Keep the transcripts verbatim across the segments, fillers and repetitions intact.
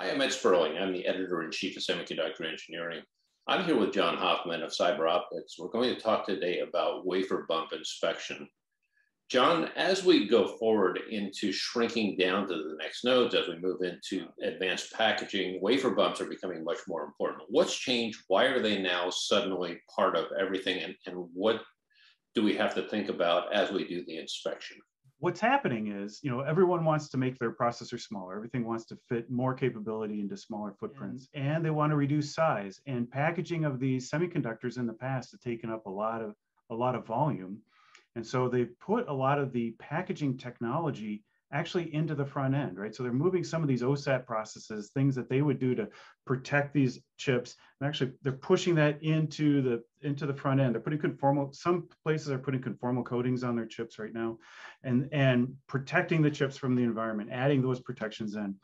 I am Ed Sperling. I'm the editor-in-chief of Semiconductor Engineering. I'm here with John Hoffman of CyberOptics. We're going to talk today about wafer bump inspection. John, as we go forward into shrinking down to the next nodes, as we move into advanced packaging, wafer bumps are becoming much more important. What's changed? Why are they now suddenly part of everything? And, and what do we have to think about as we do the inspection? What's happening is, you know, everyone wants to make their processor smaller. Everything wants to fit more capability into smaller footprints, mm-hmm. and they want to reduce size. And packaging of these semiconductors in the past has taken up a lot of a lot of volume, and so they've put a lot of the packaging technology actually into the front end, right? So they're moving some of these O SAT processes, things that they would do to protect these chips, and actually they're pushing that into the into the front end. They're putting conformal, some places are putting conformal coatings on their chips right now, and and protecting the chips from the environment, adding those protections in.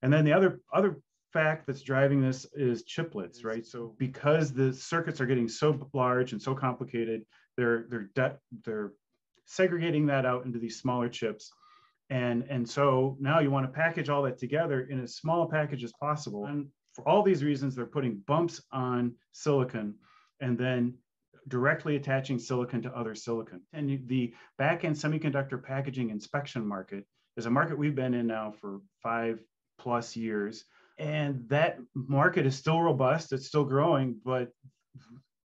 And then the other other fact that's driving this is chiplets, right? So because the circuits are getting so large and so complicated, they're they're de they're segregating that out into these smaller chips. And, and so now you want to package all that together in as small a package as possible. And for all these reasons, they're putting bumps on silicon and then directly attaching silicon to other silicon. And the back-end semiconductor packaging inspection market is a market we've been in now for five plus years. And that market is still robust. It's still growing, but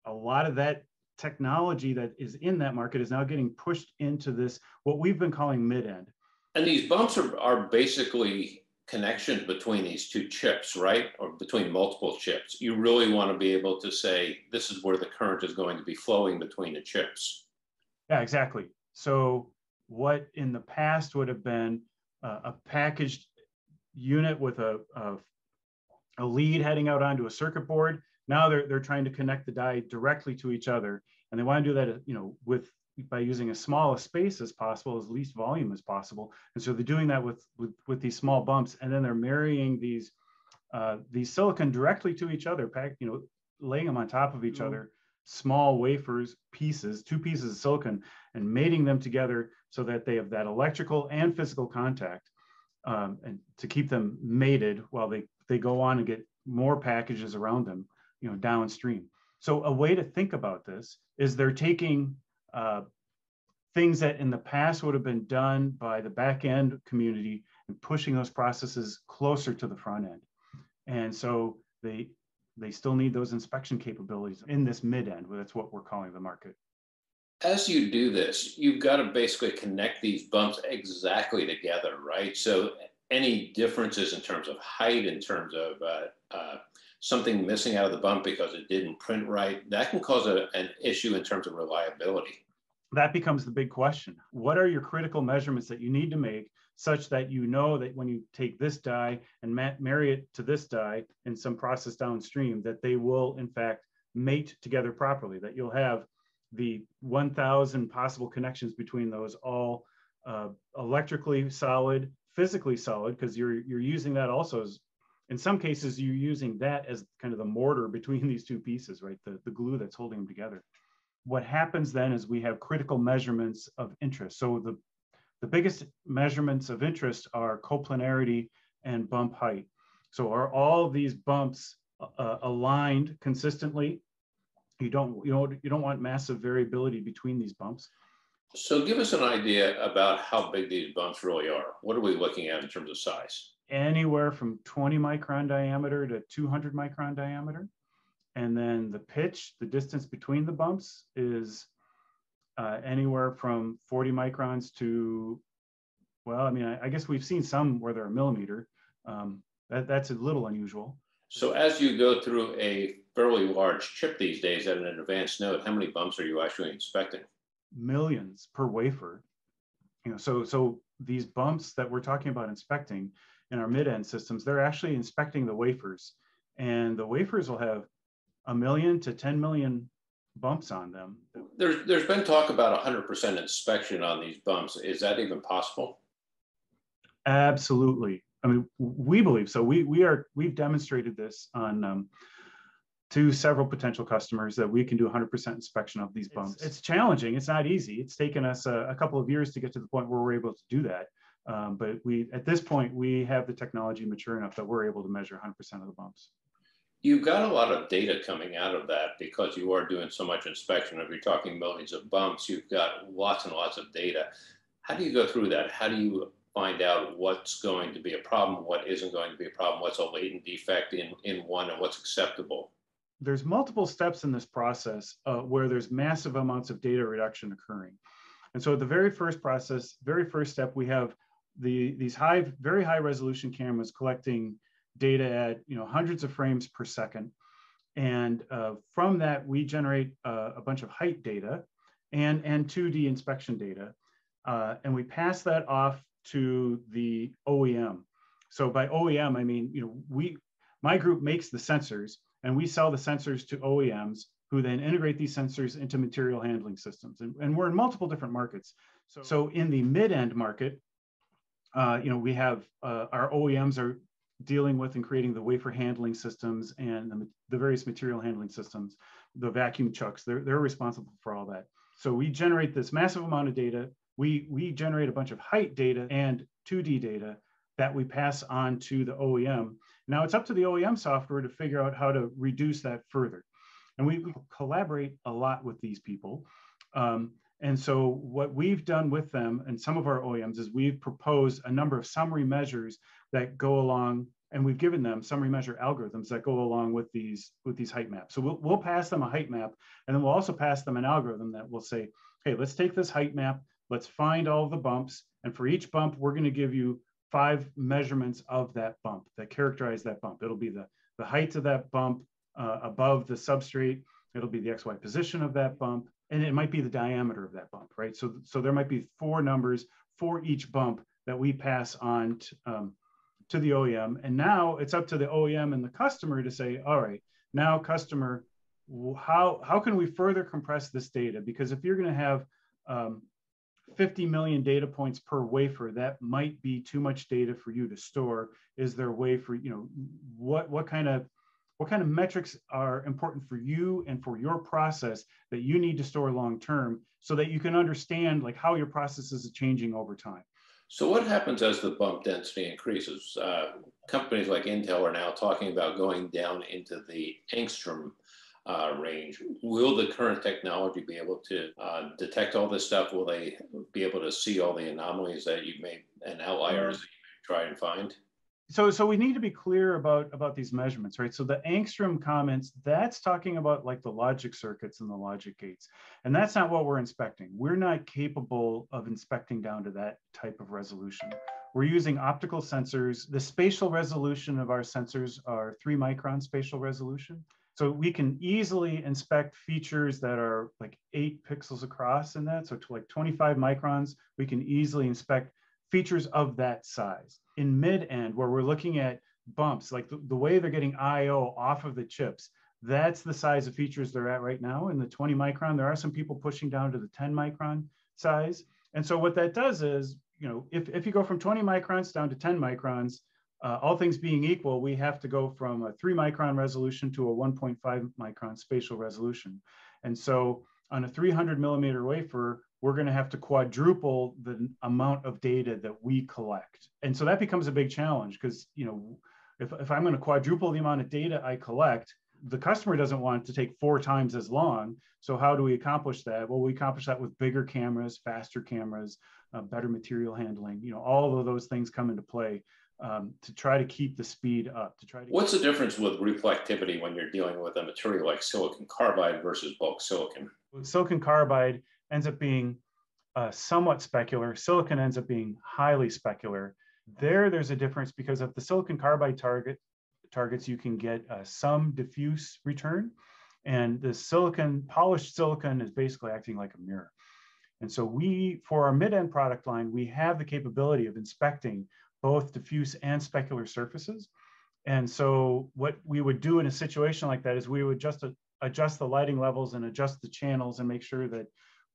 a lot of that technology that is in that market is now getting pushed into this, what we've been calling mid-end. And these bumps are, are basically connections between these two chips, right? Or between multiple chips. You really want to be able to say, this is where the current is going to be flowing between the chips. Yeah, exactly. So what in the past would have been uh, a packaged unit with a, a, a lead heading out onto a circuit board, now they're, they're trying to connect the die directly to each other. And they want to do that, you know, with by using as small a space as possible, as least volume as possible. And so they're doing that with, with, with these small bumps, and then they're marrying these, uh, these silicon directly to each other, pack, you know, laying them on top of each mm-hmm. other, small wafers, pieces, two pieces of silicon, and mating them together so that they have that electrical and physical contact, um, and to keep them mated while they, they go on and get more packages around them, you know, downstream. So a way to think about this is they're taking Uh, things that in the past would have been done by the back end community and pushing those processes closer to the front end. And so they, they still need those inspection capabilities in this mid end. That's what we're calling the market. As you do this, you've got to basically connect these bumps exactly together, right? So any differences in terms of height, in terms of uh, uh, something missing out of the bump because it didn't print right, that can cause a, an issue in terms of reliability. That becomes the big question. What are your critical measurements that you need to make such that you know that when you take this die and ma marry it to this die in some process downstream, that they will in fact mate together properly, that you'll have the one thousand possible connections between those, all uh, electrically solid, physically solid, because you're, you're using that also as, in some cases, you're using that as kind of the mortar between these two pieces, right? The, the glue that's holding them together. What happens then is we have critical measurements of interest. So the, the biggest measurements of interest are coplanarity and bump height. So are all of these bumps uh, aligned consistently? You don't, you don't, you don't want massive variability between these bumps. So give us an idea about how big these bumps really are. What are we looking at in terms of size? Anywhere from twenty micron diameter to two hundred micron diameter. And then the pitch, the distance between the bumps, is uh, anywhere from forty microns to, well, I mean, I, I guess we've seen some where they're a millimeter. Um, that, that's a little unusual. So as you go through a fairly large chip these days at an advanced node, how many bumps are you actually inspecting? Millions per wafer. You know, so, so these bumps that we're talking about inspecting in our mid-end systems, they're actually inspecting the wafers, and the wafers will have a million to ten million bumps on them. There's, there's been talk about one hundred percent inspection on these bumps. Is that even possible? Absolutely. I mean, we believe so. We, we are, we've demonstrated this on um, to several potential customers that we can do one hundred percent inspection of these bumps. It's, it's challenging. It's not easy. It's taken us a, a couple of years to get to the point where we're able to do that. Um, but we, at this point, we have the technology mature enough that we're able to measure one hundred percent of the bumps. You've got a lot of data coming out of that because you are doing so much inspection. If you're talking millions of bumps, you've got lots and lots of data. How do you go through that? How do you find out what's going to be a problem, what isn't going to be a problem, what's a latent defect in, in one, and what's acceptable? There's multiple steps in this process uh, where there's massive amounts of data reduction occurring. And so at the very first process, very first step, we have the, these high, very high resolution cameras collecting data at you know hundreds of frames per second, and uh, from that we generate uh, a bunch of height data and and two D inspection data, uh, and we pass that off to the O E M. So by O E M I mean you know we my group makes the sensors and we sell the sensors to O E Ms who then integrate these sensors into material handling systems, and, and we're in multiple different markets. So, so in the mid-end market, uh, you know we have uh, our O E Ms are dealing with and creating the wafer handling systems and the, the various material handling systems, the vacuum chucks, they're, they're responsible for all that. So we generate this massive amount of data. We, we generate a bunch of height data and two D data that we pass on to the O E M. Now it's up to the O E M software to figure out how to reduce that further. And we collaborate a lot with these people. Um, and so what we've done with them and some of our O E Ms is we've proposed a number of summary measures that go along, and we've given them summary measure algorithms that go along with these with these height maps. So we'll, we'll pass them a height map, and then we'll also pass them an algorithm that will say, hey, let's take this height map, let's find all the bumps, and for each bump, we're gonna give you five measurements of that bump that characterize that bump. It'll be the, the height of that bump uh, above the substrate, it'll be the X Y position of that bump, and it might be the diameter of that bump, right? So, so there might be four numbers for each bump that we pass on to, um, to the O E M. And now it's up to the O E M and the customer to say, all right, now customer, how, how can we further compress this data? Because if you're gonna have um, fifty million data points per wafer, that might be too much data for you to store. Is there a way for, you know, what, what kind of, what kind of metrics are important for you and for your process that you need to store long-term so that you can understand like how your processes are changing over time? So what happens as the bump density increases? Uh, companies like Intel are now talking about going down into the Angstrom uh, range. Will the current technology be able to uh, detect all this stuff? Will they be able to see all the anomalies that you may, and outliers that you may try and find? So, so we need to be clear about, about these measurements, right? So the Angstrom comments, that's talking about like the logic circuits and the logic gates. And that's not what we're inspecting. We're not capable of inspecting down to that type of resolution. We're using optical sensors. The spatial resolution of our sensors are three micron spatial resolution. So we can easily inspect features that are like eight pixels across in that. So to like twenty-five microns, we can easily inspect features of that size. In mid-end, where we're looking at bumps, like the, the way they're getting I O off of the chips, that's the size of features they're at right now in the twenty micron. There are some people pushing down to the ten micron size. And so what that does is, you know, if, if you go from twenty microns down to ten microns, uh, all things being equal, we have to go from a three micron resolution to a one point five micron spatial resolution. And so on a three hundred millimeter wafer, we're gonna have to quadruple the amount of data that we collect. And so that becomes a big challenge because, you know, if, if I'm gonna quadruple the amount of data I collect, the customer doesn't want it to take four times as long. So how do we accomplish that? Well, we accomplish that with bigger cameras, faster cameras, uh, better material handling. You know, all of those things come into play um, to try to keep the speed up. To try to. What's the difference with reflectivity when you're dealing with a material like silicon carbide versus bulk silicon? With silicon carbide, ends up being uh, somewhat specular. Silicon ends up being highly specular. There, there's a difference because of the silicon carbide target targets, you can get uh, some diffuse return, and the silicon, polished silicon is basically acting like a mirror. And so we, for our mid-end product line, we have the capability of inspecting both diffuse and specular surfaces. And so what we would do in a situation like that is we would just uh, adjust the lighting levels and adjust the channels and make sure that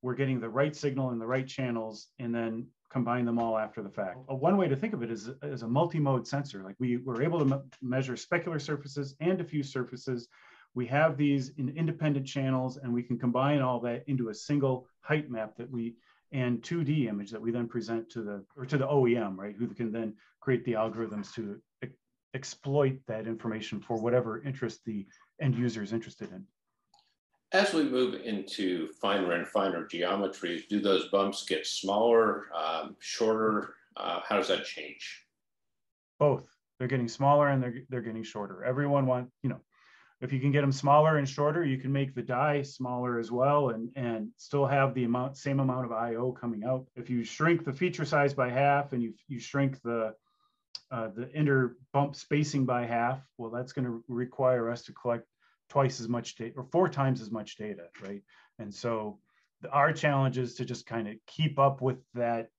we're getting the right signal in the right channels, and then combine them all after the fact. One way to think of it is, is a multi-mode sensor. Like we were able to me measure specular surfaces and diffuse surfaces. We have these in independent channels, and we can combine all that into a single height map that we and two D image that we then present to the or to the O E M, right, who can then create the algorithms to e- exploit that information for whatever interest the end user is interested in. As we move into finer and finer geometries, do those bumps get smaller, um, shorter? Uh, how does that change? Both. They're getting smaller and they're, they're getting shorter. Everyone wants, you know, if you can get them smaller and shorter, you can make the die smaller as well and, and still have the amount, same amount of I O coming out. If you shrink the feature size by half and you, you shrink the, uh, the inner bump spacing by half, well, that's going to require us to collect twice as much data or four times as much data, right? And so the, our challenge is to just kind of keep up with that,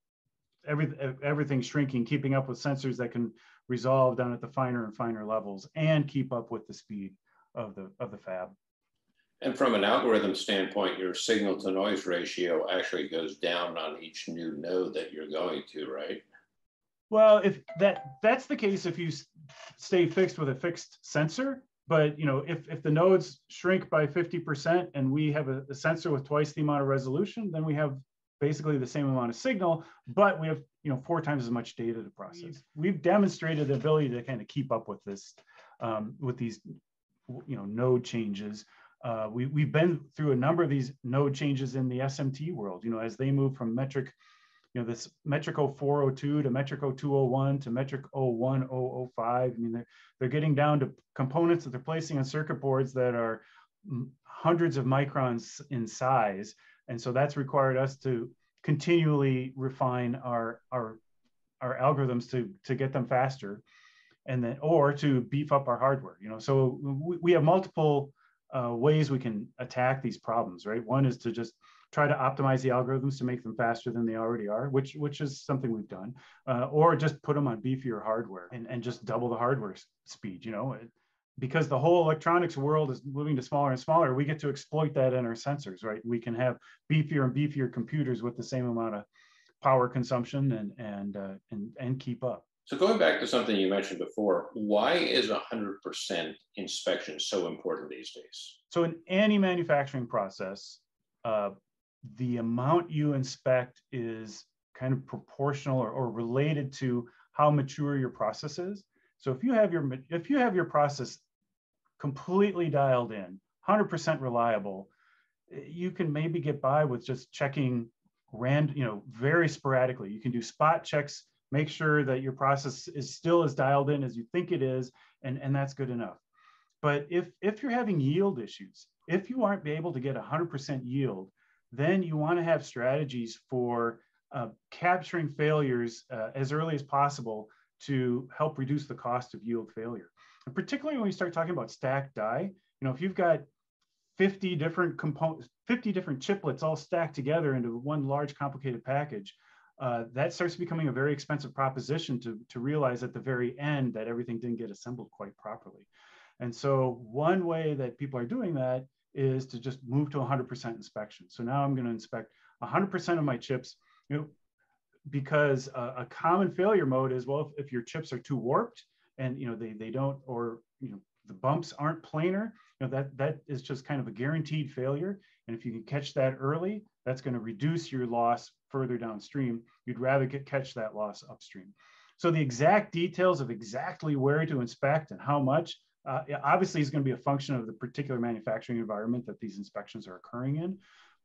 every, everything shrinking, keeping up with sensors that can resolve down at the finer and finer levels and keep up with the speed of the, of the fab. And from an algorithm standpoint, your signal to noise ratio actually goes down on each new node that you're going to, right? Well, if that, that's the case if you stay fixed with a fixed sensor. But you know, if, if the nodes shrink by fifty percent and we have a, a sensor with twice the amount of resolution, then we have basically the same amount of signal, but we have you know four times as much data to process. We've demonstrated the ability to kind of keep up with this, um, with these you know node changes. Uh, we, we've been through a number of these node changes in the S M T world. You know, as they move from metric, you know, this metric oh four oh two to metric oh two oh one to metric oh one oh oh five. I mean, they're, they're getting down to components that they're placing on circuit boards that are hundreds of microns in size. And so that's required us to continually refine our, our, our algorithms to, to get them faster and then, or to beef up our hardware, you know, so we, we have multiple uh, ways we can attack these problems, right? One is to just try to optimize the algorithms to make them faster than they already are, which, which is something we've done, uh, or just put them on beefier hardware and, and just double the hardware speed, you know, it, because the whole electronics world is moving to smaller and smaller, we get to exploit that in our sensors, right? We can have beefier and beefier computers with the same amount of power consumption and, and, uh, and, and keep up. So going back to something you mentioned before, why is one hundred percent inspection so important these days? So in any manufacturing process, uh, the amount you inspect is kind of proportional or, or related to how mature your process is. So if you have your if you have your process completely dialed in, one hundred percent reliable, you can maybe get by with just checking random, you know, very sporadically. You can do spot checks, make sure that your process is still as dialed in as you think it is, and, and that's good enough. But if if you're having yield issues, if you aren't able to get one hundred percent yield, then you want to have strategies for uh, capturing failures uh, as early as possible to help reduce the cost of yield failure. And particularly when we start talking about stacked die, you know, if you've got fifty different components, fifty different chiplets all stacked together into one large complicated package, uh, that starts becoming a very expensive proposition to, to realize at the very end that everything didn't get assembled quite properly. And so one way that people are doing that is to just move to one hundred percent inspection. So now I'm going to inspect one hundred percent of my chips, you know, because uh, a common failure mode is, well, if, if your chips are too warped and, you know, they, they don't, or, you know, the bumps aren't planar, you know, that, that is just kind of a guaranteed failure. And if you can catch that early, that's going to reduce your loss further downstream. You'd rather get, catch that loss upstream. So the exact details of exactly where to inspect and how much, Uh, obviously, it's going to be a function of the particular manufacturing environment that these inspections are occurring in.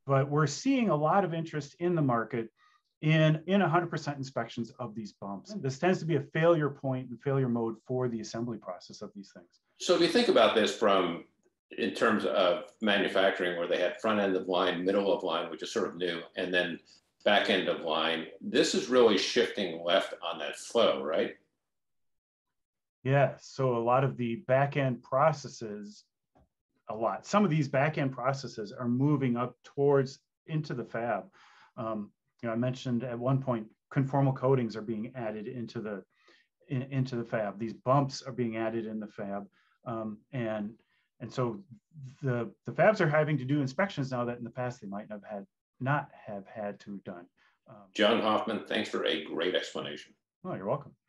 But we're seeing a lot of interest in the market in, in one hundred percent inspections of these bumps. This tends to be a failure point and failure mode for the assembly process of these things. So if you think about this from in terms of manufacturing, where they had front end of line, middle of line, which is sort of new, and then back end of line, this is really shifting left on that flow, right? Yeah, so a lot of the back-end processes, a lot. Some of these back-end processes are moving up towards into the fab. Um, you know, I mentioned at one point, conformal coatings are being added into the in, into the fab. These bumps are being added in the fab, um, and and so the the fabs are having to do inspections now that in the past they might have had not have had to have done. Um, John Hoffman, thanks for a great explanation. Oh, you're welcome.